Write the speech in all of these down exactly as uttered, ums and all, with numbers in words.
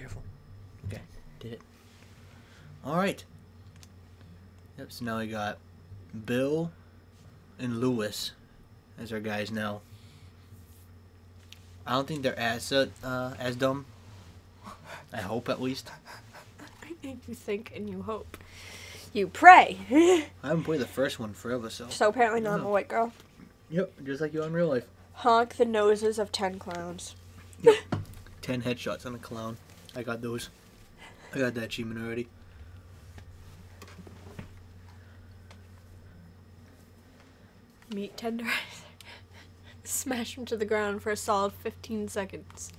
careful. Okay, did it. Alright. Yep, so now we got Bill and Lewis as our guys now. I don't think they're as uh, as dumb. I hope, at least. You think and you hope. You pray. I haven't played the first one forever, so. So apparently not, I'm a white girl. Yep, just like you are in real life. Honk the noses of ten clowns. Yep. ten headshots on a clown. I got those. I got that achievement already. Meat tenderizer. Smash him to the ground for a solid fifteen seconds.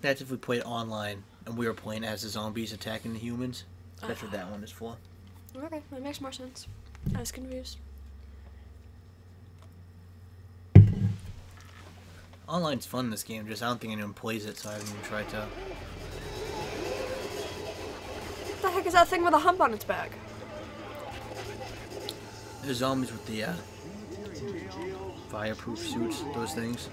That's if we played online and we were playing as the zombies attacking the humans. That's uh, what that one is for. Okay, that makes more sense. I was confused. Online's fun in this game, just I don't think anyone plays it, so I haven't even tried to. What the heck is that thing with a hump on its back? There's zombies with the uh, fireproof suits, those things.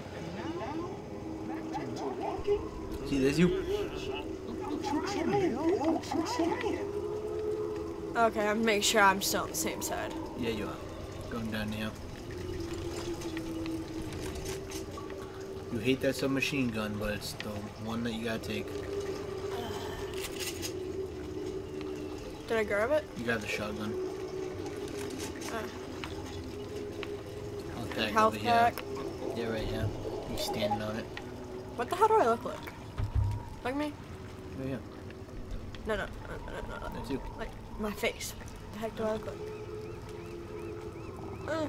See, there's you. Okay, I'm make sure I'm still on the same side. Yeah, you are. Going down here. You hate that submachine gun, but it's the one that you gotta take. Did I grab it? You got the shotgun. Uh, health pack. Yeah, right here. He's standing on it. What the hell do I look like? Like me? Oh, yeah. No, no, no, no, no. That's you. Like my face. What the heck do I look like? Uh.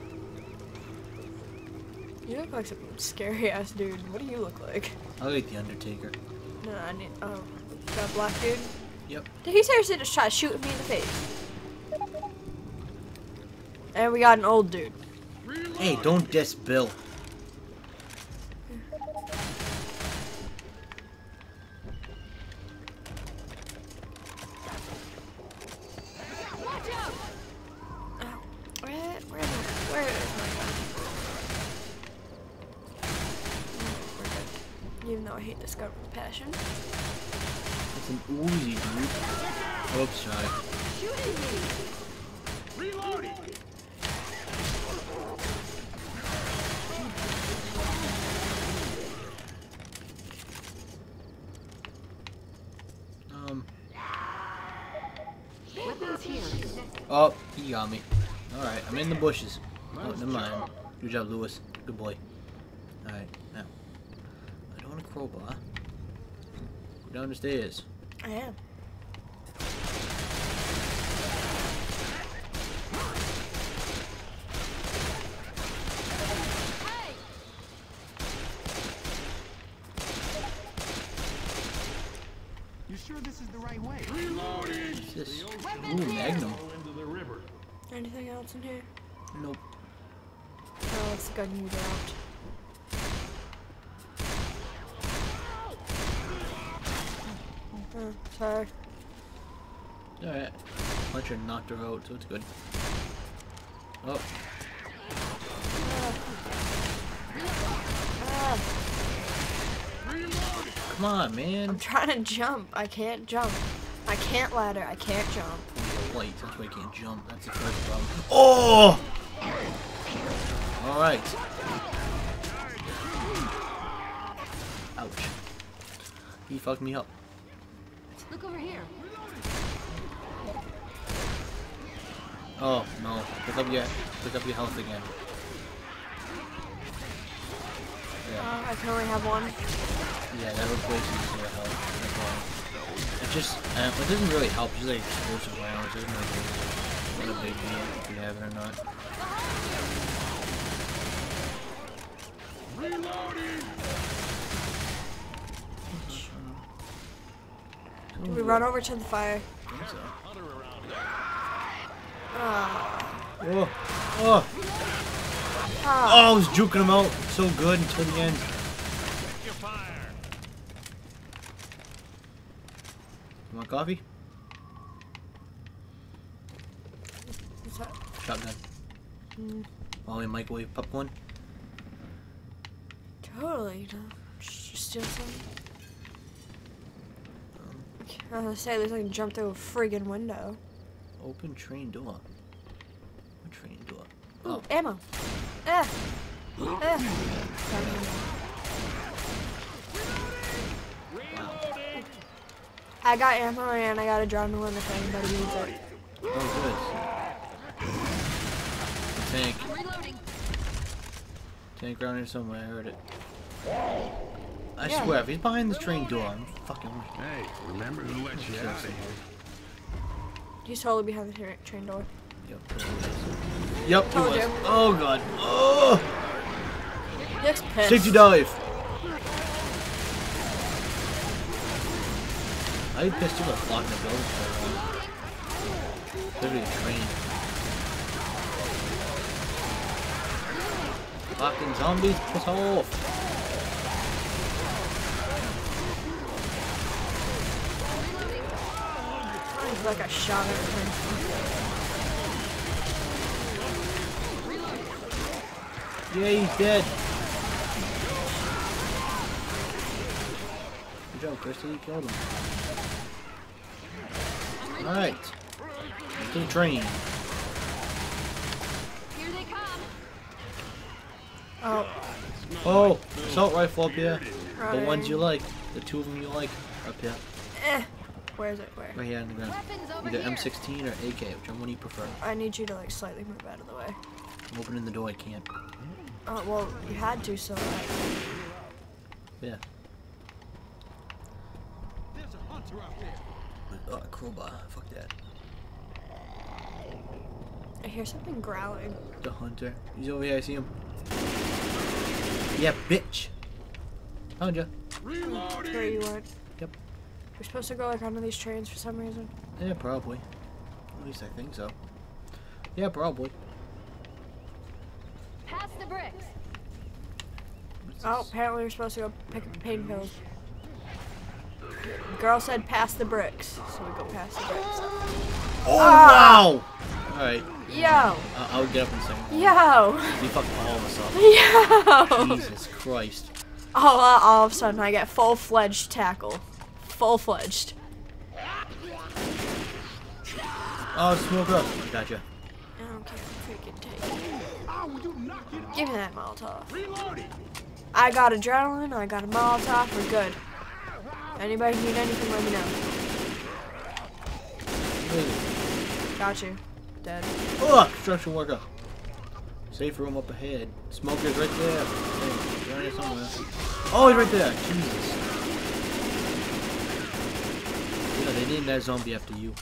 You look like some scary ass dude. What do you look like? I look like the Undertaker. No, I need. Oh, that black dude. Yep. Did he seriously just try to shoot me in the face? And we got an old dude. Hey, don't diss Bill. Even though I hate this gun with passion. It's an Uzi, dude. Oops, sorry. Shooting me! Reloading! Um. Weapons here. Oh, he got me. Alright, I'm in the bushes. Oh, never mind. Good job, Lewis. Good boy. Alright, now. A crowbar. Go down the stairs. I am. Hey. You sure this is the right way? Reloading. This ooh, Magnum. Anything else in here? Nope. Oh, it's gun you dropped. Oh, sorry. Alright. Puncher knocked her out, so it's good. Oh. Ah. Ah. Come on, man. I'm trying to jump. I can't jump. I can't ladder. I can't jump. Wait, that's why I can't jump. That's the first problem. Oh! Alright. Ouch. He fucked me up. Look over here. Oh no! Pick up your, pick up your health again. Yeah. Uh, I can only have one. Yeah, that replaces your health. It just, uh, it doesn't really help. It's just like explosive rounds. It doesn't really make a big deal if you have it or not. Reloading. Did we run over to the fire? I think so. Oh. Oh. Oh. Oh, I was juking him out so good until the end. You want coffee? What's that? Shotgun. Mm. Molly microwave popcorn. Totally. Just steal something. I was gonna say, at least I can jump through a friggin' window. Open train door. What train door? Ooh, oh, ammo. Ah. Ah. I got ammo and I got a drone in the thing, but he needs it. Oh, good. Tank. Reloading. Tank around here somewhere, I heard it. I yeah. swear, if he's behind the train door, I'm fucking weak. Hey, remember who let you out of here. He's totally behind the train door. Yep. Yep, he was. You. Oh, God. Oh! He looks pissed. Safety dive! I pissed you by blocking the building for a while. Literally a train. Fucking zombies, piss off! Like I shot at him. Yeah, he's dead. Good job, Krysta, you killed him. Alright. To the train. Here they come. Oh. Oh, assault rifle up here. Right. The ones you like. The two of them you like up here. Eh. Where is it? Where? Right here on the ground. Either here. M sixteen or A K, which one do you prefer? I need you to like slightly move out of the way. I'm opening the door, I can't. Oh, well, you had to, so... Yeah. There's a hunter out there. Oh, crowbar. Fuck that. I hear something growling. The hunter. He's over here, I see him. Yeah, bitch! Found ya. Reloading. Where you went. Yep. We're supposed to go like under these trains for some reason. Yeah, probably. At least I think so. Yeah, probably. Pass the bricks. What's oh, this? Apparently we're supposed to go pick up pain pills. The girl said pass the bricks, so we go past the bricks. Oh, oh. Wow! All right. Yo. Uh, I'll get up in a second. Yo. You fucked all of us up. Yo. Jesus Christ. All, uh, all of a sudden, I get full-fledged tackle. Full-fledged. Oh, smoke up. Gotcha. I don't care. Freaking take it. Give me that Molotov. Reloaded. I got adrenaline. I got a Molotov. We're good. Anybody need anything, let me know. Got you. Dead. Oh, construction worker. Safe room up ahead. Smoker's right there. Hey, oh, he's right there. Jesus. No, they named that zombie after you.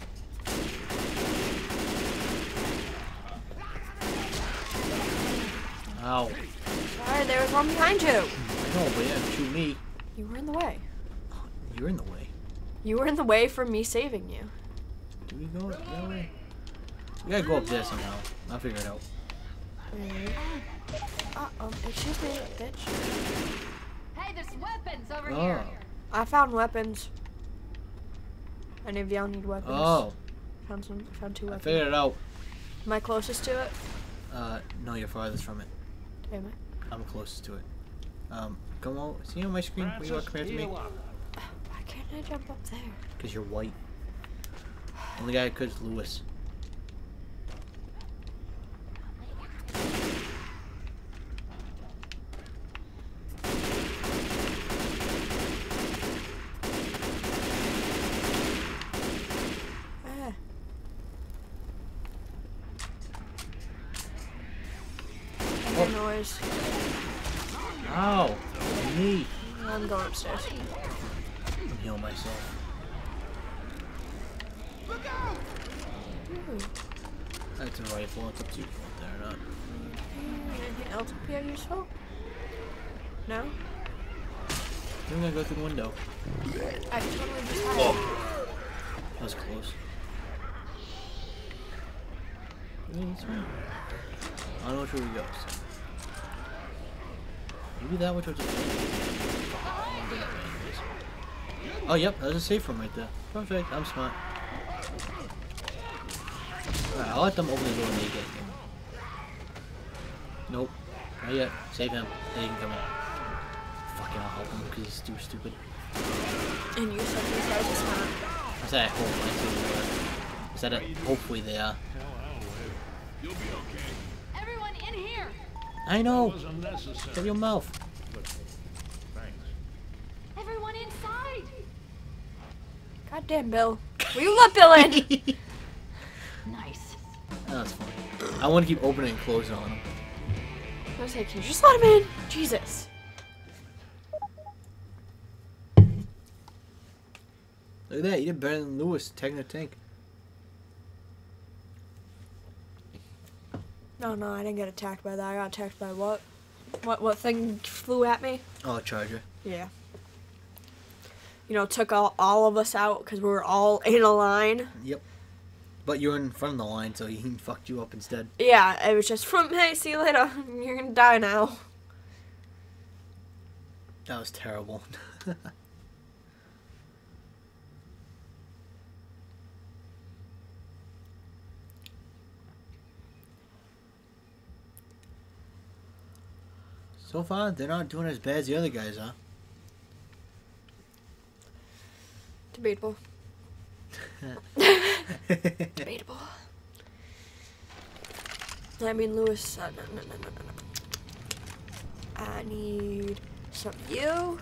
Ow. Sorry, there was one behind you. I know, but yeah, shoot me. You were in the way. Oh, you were in the way. You were in the way from me saving you. Do we go up that way? We gotta go up there somehow. I'll figure it out. Uh oh, excuse me, bitch. Hey, there's weapons over oh. here. I found weapons. Any of y'all need weapons? Oh. Found some, found two weapons. I figured it out. Am I closest to it? Uh, no, you're farthest from it. Am I? I'm closest to it. Um, come on, see on my screen? Will you come here to me? Why can't I jump up there? Because you're white. Only guy I could is Lewis. Noise. Ow! Me. I'm going upstairs. I'm healing myself. Look out! That's a rifle. It's up to you if you want that or not. Anything else would be useful? No? I'm gonna go through the window. I totally just had oh. That was close. I don't know which way we go, so. Maybe that which was a oh, yep, there's a safe room right there. Perfect, I'm smart. Alright, I'll let them open the door and they get him. Nope, not yet. Save him, then he can come out. Fucking I'll help him because he's too stupid. And you said these guys are smart. I say I hope, I said it, hopefully they are. You'll be okay. Everyone in here. I know. Fill your mouth. Thanks. Everyone inside. Goddamn Bill. Will let Bill in. Nice. That was funny. I want to keep opening and closing on him. I was like, can you just let him in? Jesus. Look at that, you did better than Lewis, taking the tank. No, no, I didn't get attacked by that. I got attacked by what? What what thing flew at me? Oh, a charger. Yeah. You know, took all, all of us out because we were all in a line. Yep. But you were in front of the line, so he fucked you up instead. Yeah, it was just from, hey, see you later. You're gonna die now. That was terrible. So far, they're not doing as bad as the other guys, huh? Debatable. Debatable. I mean, Lewis. Uh, no, no, no, no, no. I need some of you.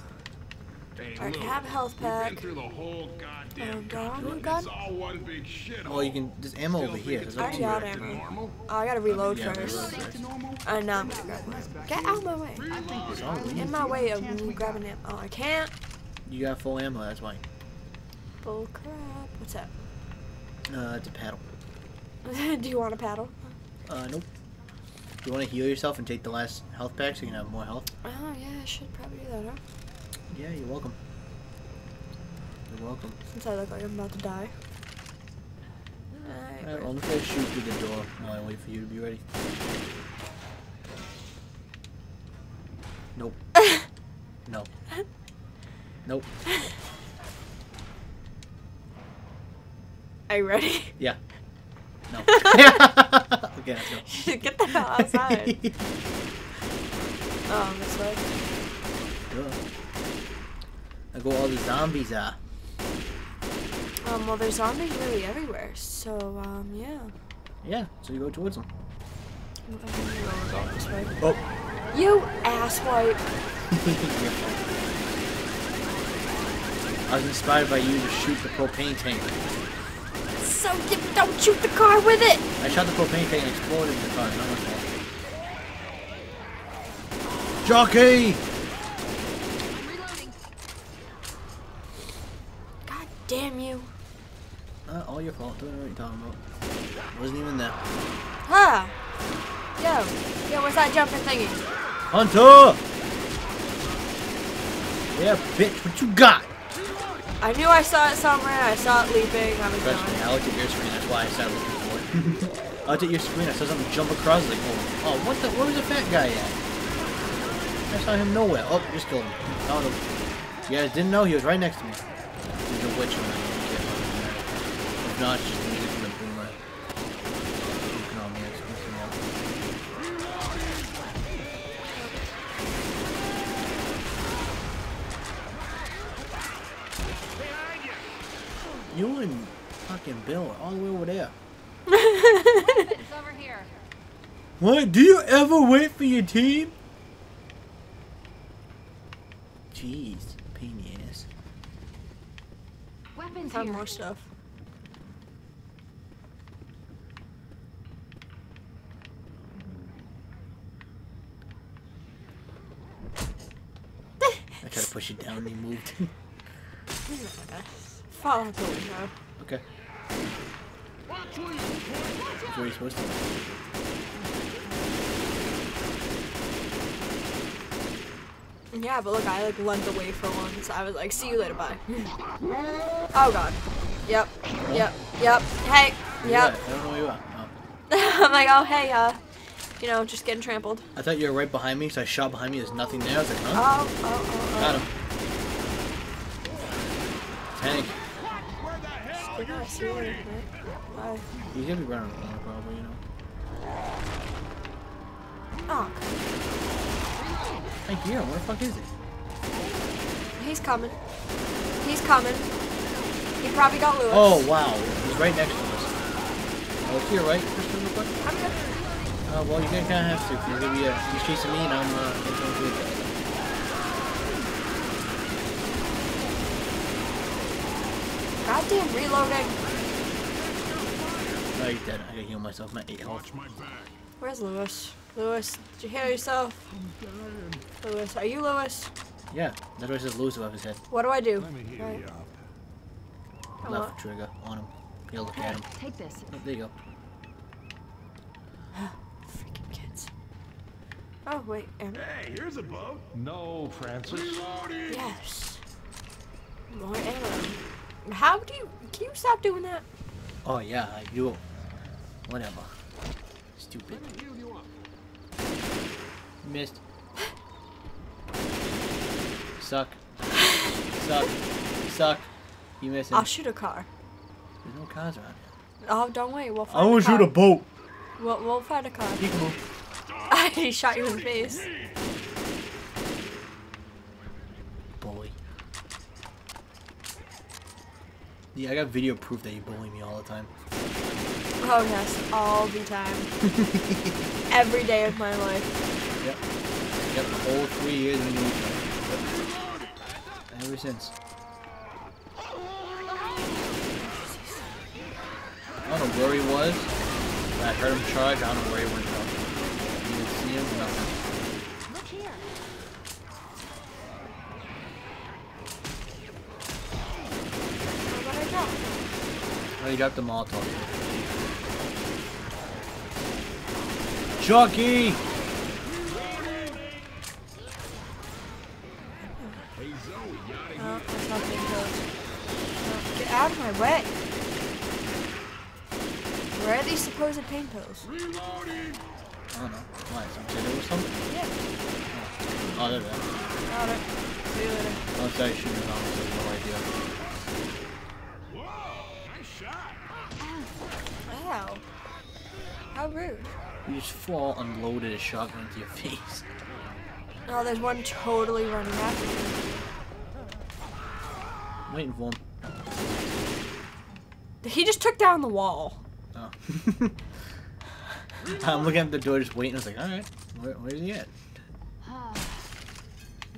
Hey, I have a health pack. Through the whole goddamn oh, God, oh, God. All one big shit. Well, you can just ammo over here. I got ammo. Oh, I gotta reload I mean, yeah, first. And now I'm gonna grab ammo. Get out of my way. I think in my way of grabbing ammo. Oh, I can't. You got full ammo, that's why. Bull crap. What's that? Uh, it's a paddle. Do you want a paddle? Uh, nope. Do you want to heal yourself and take the last health pack so you can have more health? Oh, yeah, I should probably do that, huh? Yeah, you're welcome. You're welcome. Since I look like I'm about to die. Alright, right, well, I'm gonna shoot through the door while I wait for you to be ready. Nope. No. Nope. Are you ready? Yeah. No. Okay, let's go. You should get the hell outside. Oh, this way. Good. Like where all the zombies are. Um, well, there's zombies really everywhere, so, um, yeah. Yeah, so you go towards them. Well, oh, oh. You asswipe! I was inspired by you to shoot the propane tank. So, don't shoot the car with it! I shot the propane tank and exploded the car, not my fault. Jockey! Damn you. Not all your fault. I don't know what you're talking about. It wasn't even that. Huh. Yo. Yo, where's that jumping thingy? Hunter! Yeah, bitch. What you got? I knew I saw it somewhere. I saw it leaping. I was Trust me, I looked at your screen. That's why I started looking for it. I looked at your screen. I saw something jump across. Like, oh, oh what the? Where was the fat guy at? I saw him nowhere. Oh, just killed him. Found him. You guys didn't know he was right next to me. There's a witch on my If not, it's just music from the boomer. You and fucking Bill are all the way over there. It's over here. What? Do you ever wait for your team? Jeez, pain in the ass. Weapons have more stuff. I tried to push it down and he moved. Follow the window. Okay. That's where you're supposed to be. Yeah, but look, I like led the way for once. I was like, see you later, bye. Oh god. Yep. Yep. Yep. Hey. Yep. I don't know where you are. Oh. I'm like, oh hey, uh, you know, just getting trampled. I thought you were right behind me, so I shot behind me. There's nothing there. I was like, huh? Oh, oh, oh, oh. Got him. Tank. Where the hell are you shooting? Bye. He's gonna be running around probably, you know. Oh. Thank you. Where the fuck is he? He's coming. He's coming. He probably got Lewis. Oh, wow. He's right next to us. Oh, to your right, Krysta, real quick? I'm going to... Uh, well, you're going to kind of have to. You're going to be, uh, he's chasing me, and I'm, uh, going to do that. Goddamn reloading. Oh, you're dead. I gotta heal myself. I'm at eight health. Where's Lewis? Lewis, did you heal yourself? Lewis, are you Lewis? Yeah, that's why it says Lewis above his head. What do I do? Let me heal right. you up. Left trigger on him. You'll look hey, at him. Take this. Oh, there you go. Freaking kids. Oh, wait. Um, hey, here's a boat. No, Francis. Reloading. Yes. More ammo. How do you. Can you stop doing that? Oh, yeah, I do. Whatever. Stupid. Missed. Suck. Suck. Suck. You missed it. I'll shoot a car. There's no cars around here. Oh, don't worry. We'll find I a car. I want to shoot a boat. We'll, we'll find a car. You can move. I shot you in the face. Bully. Yeah, I got video proof that you bully me all the time. Oh, yes. All the time. Every day of my life. Yep. Yep. The whole three years we knew each other. Ever since. I don't know where he was. But I heard him charge. I don't know where he went from. You didn't see him. Nothing. Look here. Where did I drop? Oh, you dropped the Molotov. Chucky! Out of my way. Where are these supposed pain pills? Reloading. I don't know. Why? Something there was something? Yeah. Oh, oh there they are. Got it. See you later. I'll say you shouldn't have honestly no idea. Whoa! Nice shot! Ow. How rude. You just fall unloaded a shotgun into your face. Oh, there's one totally running after you. I'm waiting for him. He just took down the wall. Oh. I'm looking at the door just waiting. I was like, alright, where, where's he at? Uh,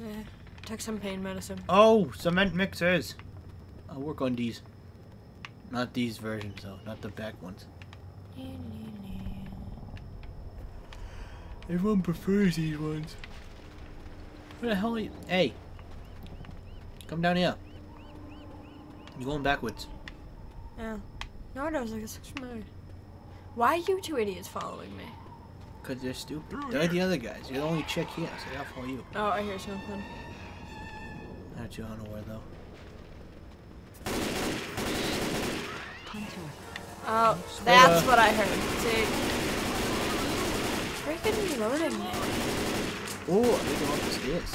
yeah, took some pain medicine. Oh, cement mixers. I'll work on these. Not these versions, though. Not the back ones. Everyone prefers these ones. Where the hell are you? Hey. Come down here. You're going backwards. Yeah. No, no, I was like, it's familiar. Why are you two idiots following me? Because they're stupid. They're the other guys. You're the only chick here, so I'll follow you. Oh, I hear something. Not you, I don't know where, though. Oh, that's uh, what I heard. See? Freaking loading me. Oh, I think I'm up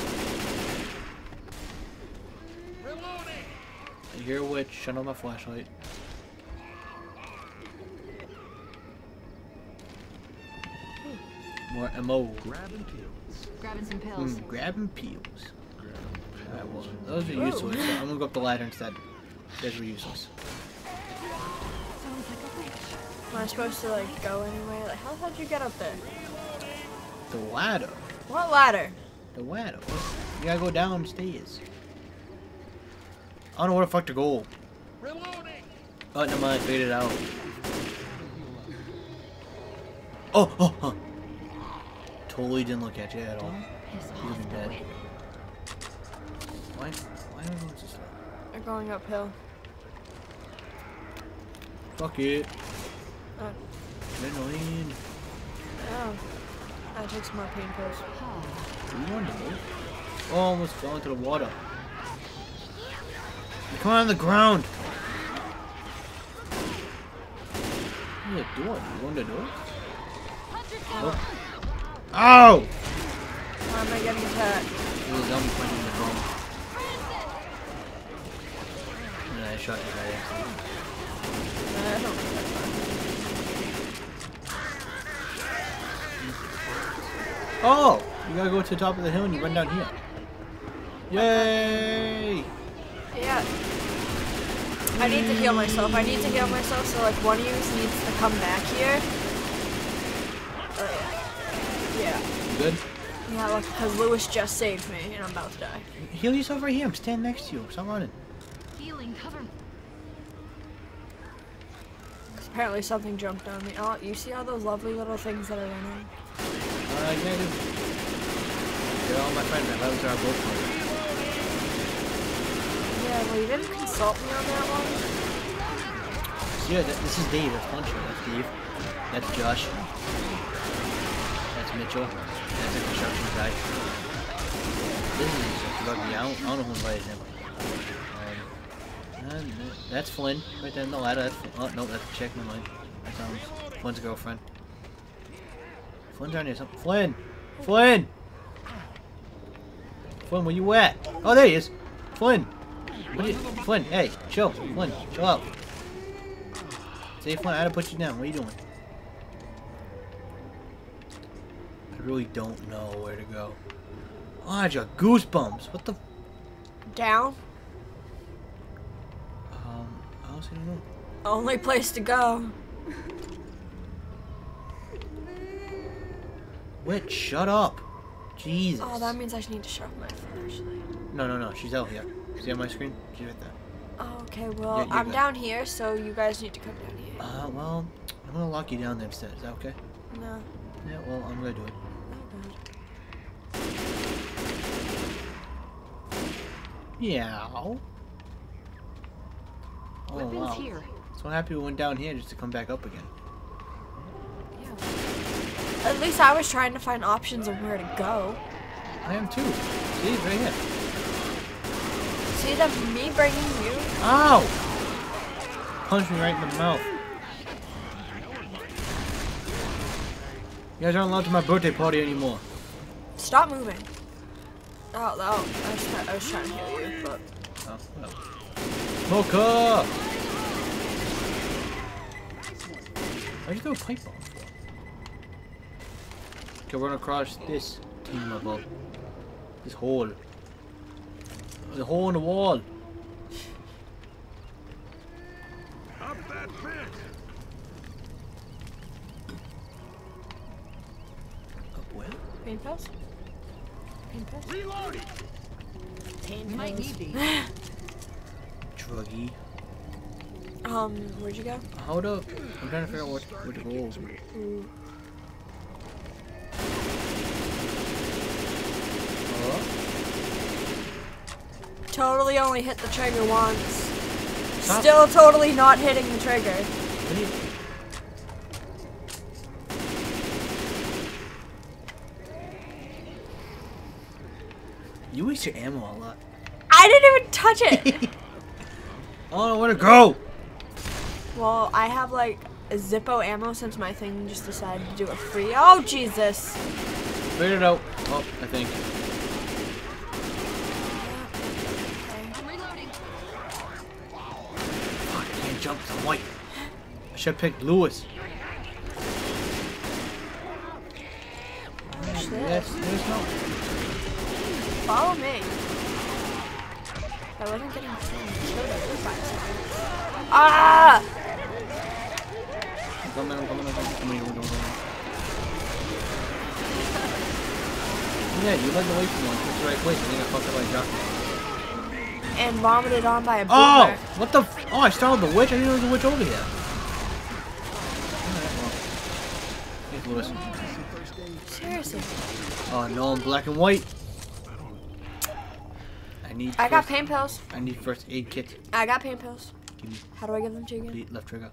the stairs. Reloading! I hear a witch. Shut on my flashlight. More M O. Grabbing pills. Grabbing some pills. Mm, grabbing pills. Alright, well, those are useless. So I'm gonna go up the ladder instead. Those were useless. Sounds like a witch. Am I supposed to, like, go anywhere? Like, how the hell did you get up there? The ladder. What ladder? The ladder. You gotta go downstairs. I don't know where the fuck to go. Reloading. Oh, never mind. Figured it out. Oh, oh, oh. Totally didn't look at you at all. You're even dead. Why? Why are we going this way? They're going uphill. Fuck it. Uh, Adrenaline. Oh. I took some more pain pills. You wanted to move? Oh, almost fell into the water. Come on the ground! There's a door. You want a door? Oh! Ow! Why am I getting attacked? It was dumb pointing the bomb. And I shot you right after. I don't think that's fine. Oh! You gotta go to the top of the hill and you run down here. Yay! Yeah. I need to heal myself. I need to heal myself, so like one of you needs to come back here. Uh, yeah. Good? Yeah, look, because Lewis just saved me and I'm about to die. Heal yourself right here. I'm standing next to you. Stop running. Healing, cover me. Apparently something jumped on me. Oh, you see all those lovely little things that are in there? Uh, yeah, I do. They're all my friends. I love our both friends. Yeah, well, you didn't consult me on that one. Yeah, that, this is Dave. That's Puncher. That's Dave. That's Josh. That's Mitchell. That's the construction guy. This is just about me. I don't, I don't know who invited him. And that's Flynn, right there in the ladder. That's, oh, no, that's check my mind. That sounds. Flynn's girlfriend. Flynn's on here. Something. Flynn! Flynn! Flynn, where you at? Oh, there he is! Flynn! What you, Flynn, hey, chill. Flynn, chill out. Say, Flynn, I had to put you down. What are you doing? I really don't know where to go. Oh, I got goosebumps. What the? Down? Only place to go. Witch, shut up. Jesus. Oh, that means I should need to shut up my phone, actually. No, no, no. She's out here. See on my screen? She's right there. Oh, okay. Well, yeah, I'm good. Down here, so you guys need to come down here. Uh, well, I'm gonna lock you down there instead. Is that okay? No. Yeah, well, I'm gonna do it. Oh, God. Yeah. Oh, weapons wow. Here. So happy we went down here just to come back up again. Yeah. At least I was trying to find options of where to go. I am too. See, right here. See, that's me bringing you. Ow! Punch me right in the mouth. You guys aren't allowed to my birthday party anymore. Stop moving. Oh, oh I, was trying, I was trying to heal you, but... Oh, no. Mocha! Why'd you throw a pipe bomb for? Okay, we're gonna cross this team above. This hole. There's a hole in the wall. Up that bit. Up where? Pain pills? Pain pills? Reloading! Pain pills. Might need these. Buggy. Um, where'd you go? Hold up. I'm trying to figure out what, what to go over. Mm. Hello? Totally only hit the trigger once. Stop. Still totally not hitting the trigger. What do you... you waste your ammo a lot. I didn't even touch it! I don't know where to go! Well, I have like a Zippo ammo since my thing just decided to do a free. Oh, Jesus! Figured it out. Oh, I think. Okay. I'm reloading. Fuck, I can't jump to white. I should have picked Lewis. Oh, shit. Yes, there's no. Follow me. I wasn't getting killed every five seconds. Ah! Yeah, you led away from one. It's the right place. I think I fucked up my job. And vomited on by a boomer. Oh! What the f- oh, I startled the witch. I didn't know there was a witch over here. Alright, well. Here's Lewis. Seriously? Oh, no, I'm black and white. I need I got pain pills. I need first aid kit. I got pain pills. Give me. How do I give them to you again? Left trigger.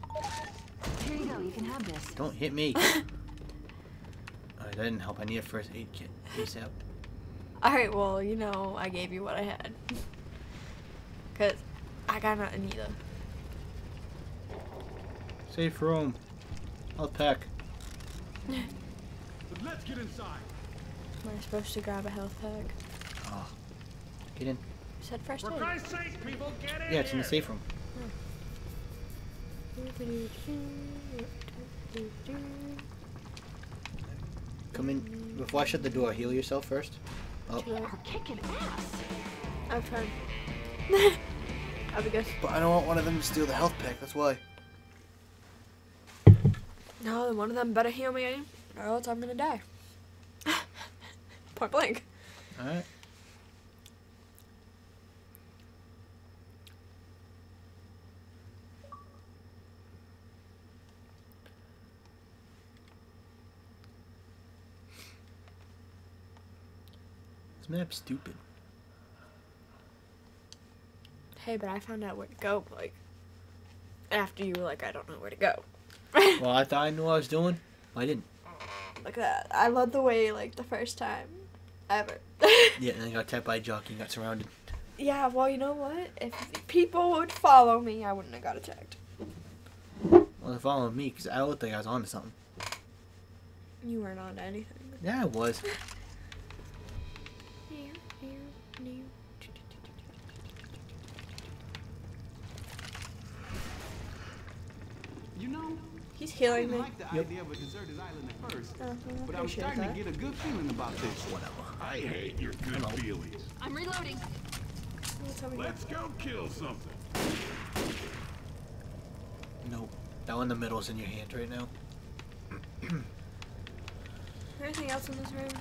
Here you go. You can have this. Don't hit me. Alright, that didn't help. I need a first aid kit. Peace out. Alright, well, you know, I gave you what I had. Because I got nothing either. Safe room. I'll pack. Let's get inside. Am I supposed to grab a health pack? Oh. Get in. You said first aid. For Christ's sake, people, get in. Yeah, it's in the safe room. Oh. Come in. Before I shut the door, heal yourself first. Oh. You are kicking ass. I've heard. Have a guess. But I don't want one of them to steal the health pack, that's why. No, then one of them better heal me, or else I'm gonna die. Point blank. Alright. This map's stupid. Hey, but I found out where to go, like, after you were like, I don't know where to go. Well, I thought I knew what I was doing. Well, I didn't. Look at that. I led the way, like, the first time ever. Yeah, and I got tapped by a jockey and got surrounded. Yeah, well, you know what? If people would follow me, I wouldn't have got attacked. Well, they followed me because I looked like I was on to something. You weren't on to anything. Yeah, I was. He's healing me. I didn't like the yep. idea of a deserted island at first, uh, but I was starting that. to get a good feeling about this. Whatever. I hate your good Hello. feelings. I'm reloading. Let's go kill something. Nope. That one in the middle is in your hand right now. Is there anything else in this room?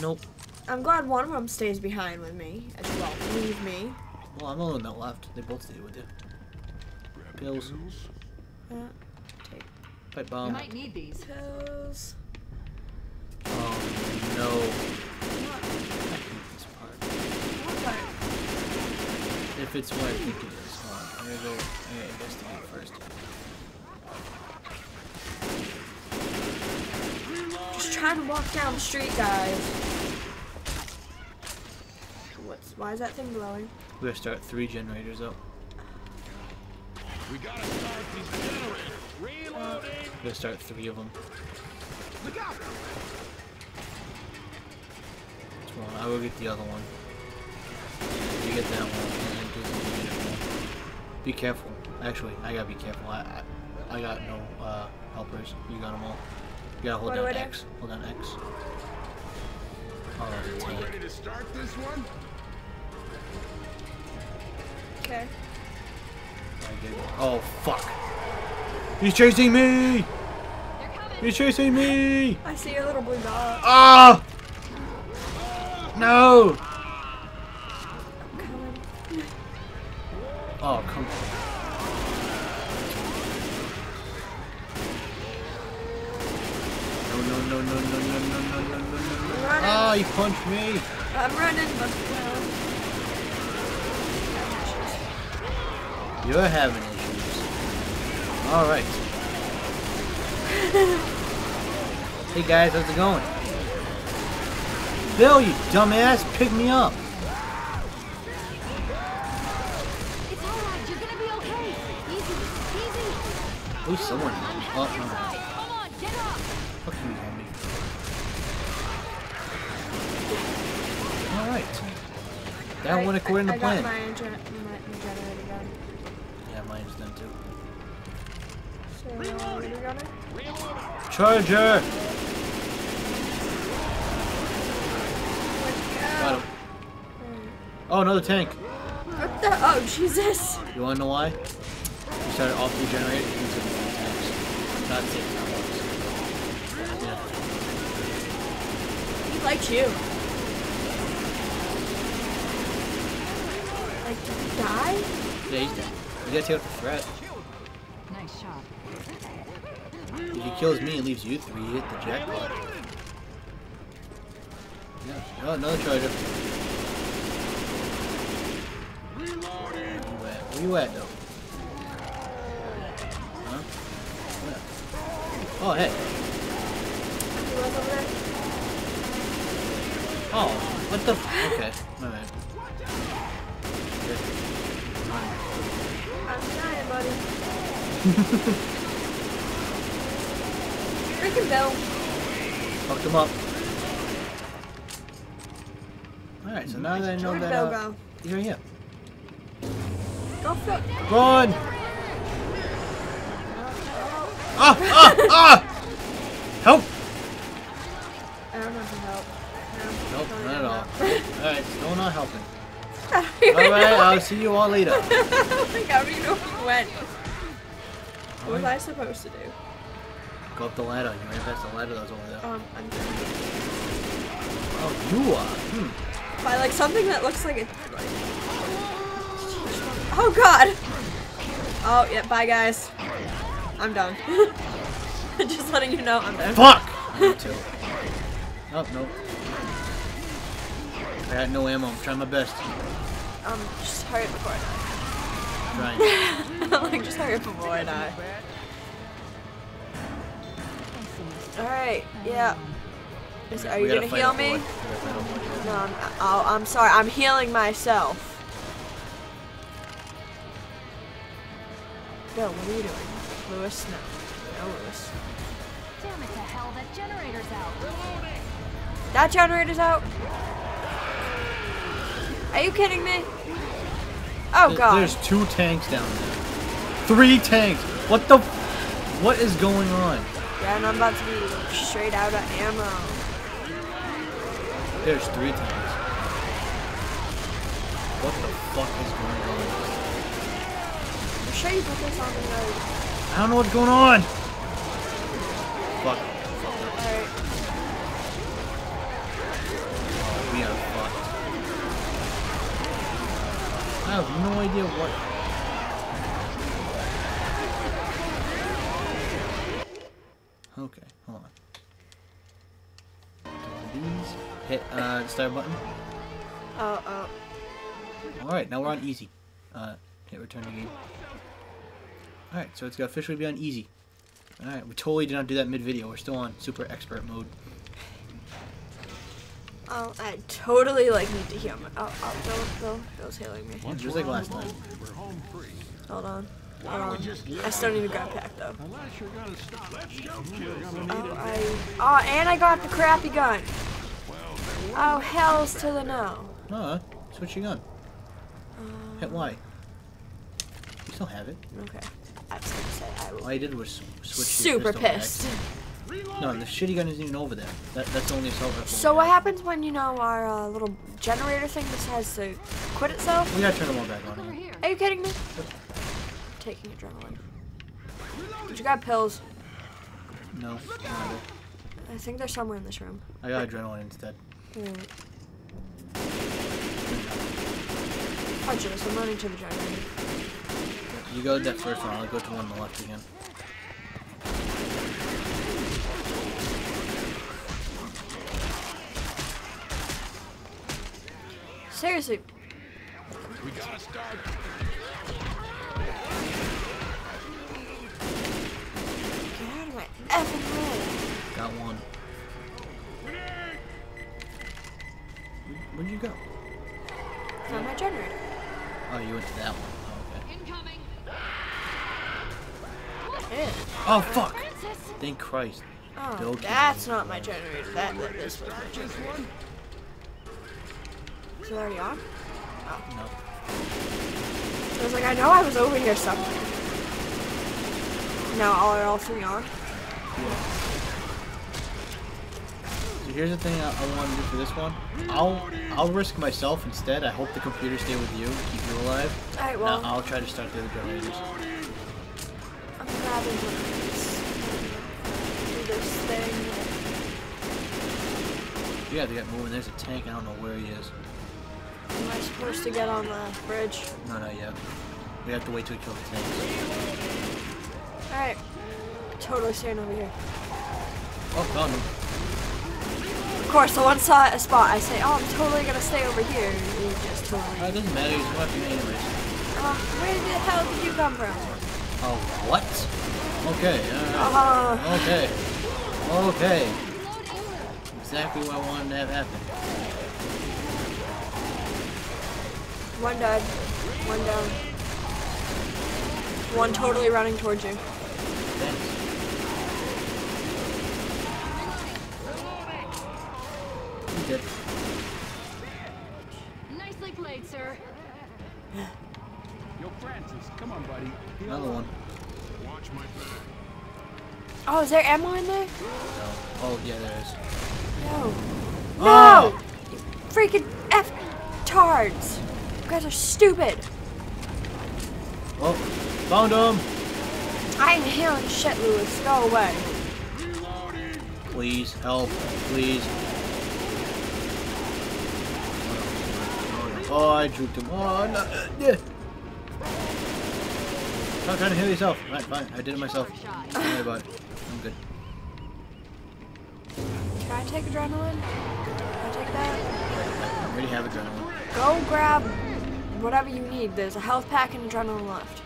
Nope. I'm glad one of them stays behind with me as well. Leave me. Well, I'm the one that left. They both stayed with you. Grab pills. pills. Yeah. Pipe bomb. You might need these. Pills. Oh no. What? I hate this part. What part? If it's what I think it is. Hold on. I'm gonna go I'm gonna investigate first. Just trying to walk down the street, guys. What's why is that thing glowing? We're gonna start three generators up. We gotta start these generators. Reloading. Uh, I'm gonna start three of them. Look out! Well, I will get the other one. You get that one. Be careful. Actually, I gotta be careful. I I, I got no uh, helpers. You got them all. You gotta hold what down do X. Do? Hold down X. Oh, everyone ready to start this one? Okay. Oh fuck! He's chasing me! He's chasing me! I see your little blue dog. Ah! Oh! No! I'm coming. Oh, come on. No, no, no, no, no, no, no, no, no, no, no. Ah, he punched me! I'm running, but well. You're having it. All right. Hey guys, how's it going? Bill, you dumbass, pick me up. It's all right. You're gonna be okay. Easy, easy. Oh, someone. Oh, no. Come on, get up. Fuck you, homie. All right. That went according to plan. I got my, my generator done. Yeah, mine's done too. Charger! Got him. Oh, another tank. What the? Oh, Jesus. You want to know why? You started off the generator and took the tanks. That's it. Yeah. He likes you. Like, did he die? Yeah, he's dead. You gotta take out the threat. Nice shot. If he kills me and leaves you three, you hit the jackpot. Yeah. Oh, another charger. Where you at, though? Huh? Where? Oh, hey. Oh, what the f- Okay, my bad. I'm dying, buddy. Freaking Bill. Fucked him up. Alright, so now that I know Where'd that Bill uh, go? He's right here. Go for it. Run! Ah! Ah! Ah! Help! I don't know if you help. No, nope, not at all. Alright, still not helping. Alright, I'll see you all later. Oh my god, we didn't know where you went. What was I supposed to do? Go up the ladder. You ran past the ladder that was over there. Um, I'm dead. Oh, you are? Hmm. By like something that looks like a dead body. Oh god! Oh, yeah, bye guys. I'm done. Just letting you know I'm done. Fuck! Me too. Oh, no. I got no ammo. I'm trying my best. Um, just hurry up before I die. I'm trying. Like, just hurry up before I die. Alright, yeah. Is, are you gonna heal me? No, I'm, oh, I'm sorry. I'm healing myself. Bill, what are you doing? Lewis? No. No, Lewis. Damn it to hell, that generator's out. Reloading! That generator's out? Are you kidding me? Oh there, god. There's two tanks down there. Three tanks! What the f- What is going on? Yeah, and I'm about to be straight out of ammo. There's three tanks. What the fuck is going on? I'm sure you put this on the road. I don't know what's going on! Fuck. Fuck. Alright. Oh, we are fucked. I have no idea what. Okay, hold on. These hit uh, the start button. Oh, oh. All right, now we're on easy. Uh, hit return to game. All right, so it's gonna officially be on easy. All right, we totally did not do that mid-video. We're still on super expert mode. Oh, I totally like need to heal my. Oh, oh, Bill, Bill's healing me. Yeah, just like last time. Hold on. Hold on. I still need a grab pack though. Oh, I. Oh, and I got the crappy gun. Oh, hells to the no. No, switch your gun. Um, Hit Y. You still have it. Okay. I was gonna say I. All I did was switch. Super pissed. No, the shitty gun isn't even over there. That, that's only assault rifle. So what happens when, you know, our uh, little generator thing decides to quit itself? We gotta turn them all back on. Here. Are you kidding me? I'm taking adrenaline. Did you grab pills? No. no I think they're somewhere in this room. I got adrenaline instead. Alright. Oh, Jesus, I'm running to the generator. You go to that first one. I'll go to one on the left again. Seriously. We gotta start. Get out of my effing way. Got one. Where'd you go? Found my generator. Oh, you went to that one. Oh, okay. Incoming. Oh fuck! Thank Christ. Oh, Don't that's not my generator. That, that this was my generator. Is it already on? Oh. No. I was like, I know I was over here somewhere. Now are all three on? Yeah. So here's the thing I, I want to do for this one. I'll I'll risk myself instead. I hope the computers stay with you, keep you alive. Alright, well. Now I'll try to start the other generators. I'm grabbing one of these. Do this thing. Yeah, they got moving. There's a tank. I don't know where he is. Am I supposed to get on the bridge? No, not yet. We have to wait till we kill the tanks. Alright. Totally staying over here. Oh, got him. Of course, the one saw a spot, I say, oh, I'm totally gonna stay over here. You just totally. Oh, it doesn't matter, he's watching me anyways. Uh, where the hell did you come from? Oh, what? Okay, alright. Uh, okay. Okay. Exactly what I wanted to have happen. One died. One down. One totally running towards you. Thanks. He's dead. Nicely played, sir. Yo, Francis, come on, buddy. Another one. Watch my back. Oh, is there ammo in there? No. Oh, yeah, there is. No. No! Oh. You freaking F-tards. You guys are stupid. Oh, found him. I ain't hearing shit, Lewis. Go away. Reloading. Please help. Please. Oh, I juked him. Oh, no. Yeah. Stop trying to heal yourself. Alright, fine. I did it myself. Don't worry about it. I'm good. Can I take adrenaline? Can I take that? I already have adrenaline. Go grab whatever you need. There's a health pack and adrenaline left.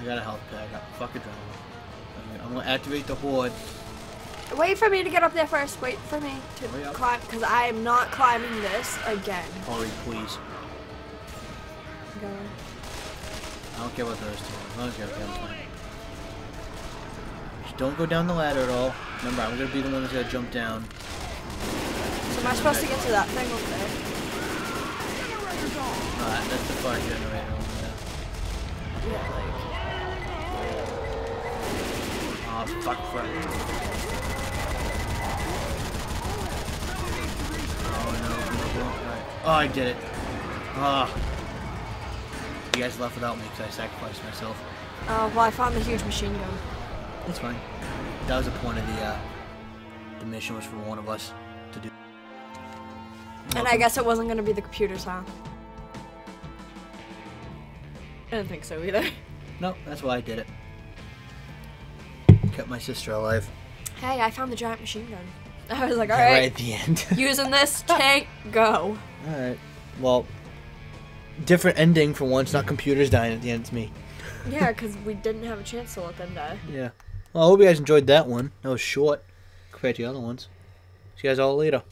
I got a health pack. I got fuck adrenaline. I'm gonna activate the horde. Wait for me to get up there first. Wait for me to climb, because I am not climbing this again. Hurry, please. Go. I don't care about those two. I don't care about the other one. Just don't go down the ladder at all. Remember, I'm gonna be the one that's gonna jump down. So am I supposed to get to that thing over there? Alright, that's the fire generator over there. Yeah, like... Aw, oh, fuck, fuck. Oh, no. Oh, I did it. Ah. Oh. You guys left without me because I sacrificed myself. Oh, uh, well, I found the huge machine gun. That's fine. That was the point of the, uh, the mission was for one of us to do. And okay. I guess it wasn't going to be the computers, huh? I didn't think so either. No, that's why I did it. Kept my sister alive. Hey, I found the giant machine gun. I was like, alright. Right at the end. Using this tank, go. Alright. Well... different ending for once, not computers dying at the end, it's me. Yeah, because we didn't have a chance to let them die. Yeah. Well, I hope you guys enjoyed that one. That was short compared to the other ones. See you guys all later.